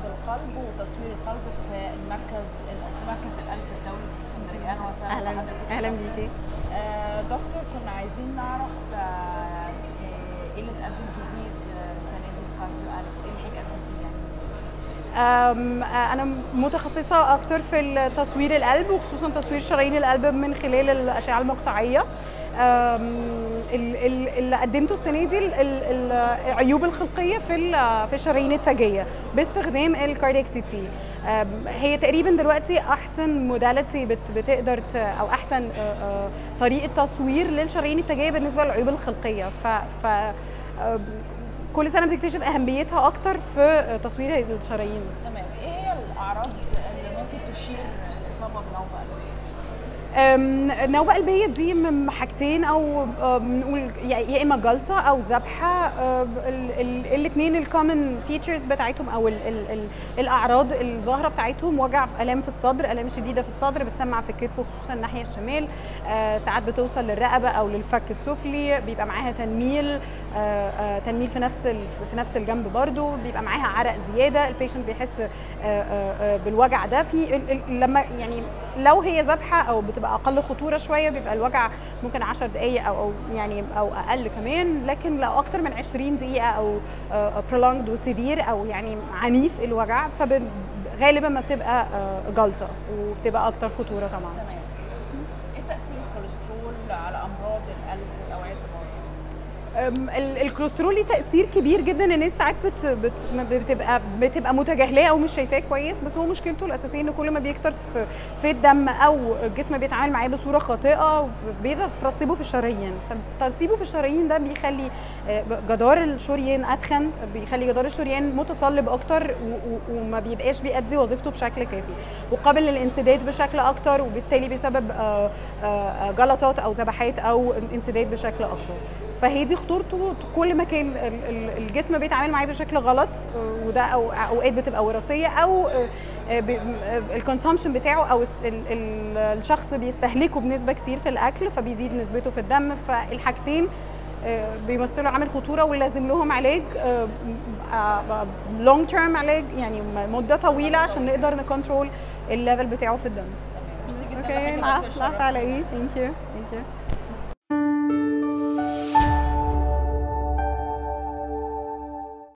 امراض القلب وتصوير القلب في مركز القلب الدولي باسكندريه. اهلا وسهلا بحضرتك. اهلا بيكي دكتور. كنا عايزين نعرف ايه اللي اتقدم جديد السنه دي في كارديو اليكس، ايه اللي حضرتك قدمتيه يعني؟ انا متخصصه اكتر في تصوير القلب وخصوصا تصوير شرايين القلب من خلال الاشعه المقطعيه. اللي قدمته السنه دي العيوب الخلقيه في الشرايين التاجيه باستخدام الكاردياك سي تي. هي تقريبا دلوقتي احسن موداليتي بتقدر او احسن طريقه تصوير للشرايين التاجيه بالنسبه للعيوب الخلقيه. ف كل سنه بتكتشف اهميتها اكتر في تصوير الشرايين. تمام. ايه هي الاعراض اللي ممكن تشير الاصابه بنوبه قلبيه؟ نوبة قلبية دي من حاجتين، أو بنقول يا إما جلطة أو ذبحة. الاثنين الكومن فيتشرز بتاعتهم أو الأعراض الظاهرة بتاعتهم وجع، آلام في الصدر، آلام شديدة في الصدر، بتسمع في الكتف وخصوصا الناحية الشمال، ساعات بتوصل للرقبة أو للفك السفلي، بيبقى معاها تنميل، تنميل في نفس الجنب برضو، بيبقى معاها عرق زيادة. البيشنت بيحس بالوجع ده في لما يعني لو هي ذبحة أو بتبقى اقل خطوره شويه، بيبقى الوجع ممكن 10 دقائق او يعني او اقل كمان، لكن لو اكتر من 20 دقيقه او برولونجد وسيفير او يعني عنيف الوجع، فغالبا ما بتبقى جلطه وبتبقى اكتر خطوره طبعا. تمام. ايه تاثير الكوليسترول على امراض القلب والاوعيه الدمويه؟ الكوليسترول ليه تاثير كبير جدا. الناس ساعات بتبقى متجاهلاه او مش شايفاه كويس، بس هو مشكلته الاساسيه ان كل ما بيكتر في الدم او الجسم بيتعامل معاه بصوره خاطئه بيقدر ترسبه في الشرايين. فترسيبه في الشرايين ده بيخلي جدار الشريان اتخن، بيخلي جدار الشريان متصلب اكتر وما بيبقاش بيأدي وظيفته بشكل كافي وقابل للانسداد بشكل اكتر، وبالتالي بيسبب جلطات او ذبحات او انسداد بشكل اكتر. فهي دي خطورته. كل ما كان الجسم بيتعامل معاه بشكل غلط، وده اوقات بتبقى وراثيه او الكونسامشن بتاعه او الشخص بيستهلكه بنسبه كتير في الاكل، فبيزيد نسبته في الدم. فالحاجتين بيمثلوا عامل خطوره ولازم لهم علاج لونج تيرم، علاج يعني مده طويله عشان نقدر نكنترول الليفل بتاعه في الدم. اوكي. العفو على ايه. ثانك يو.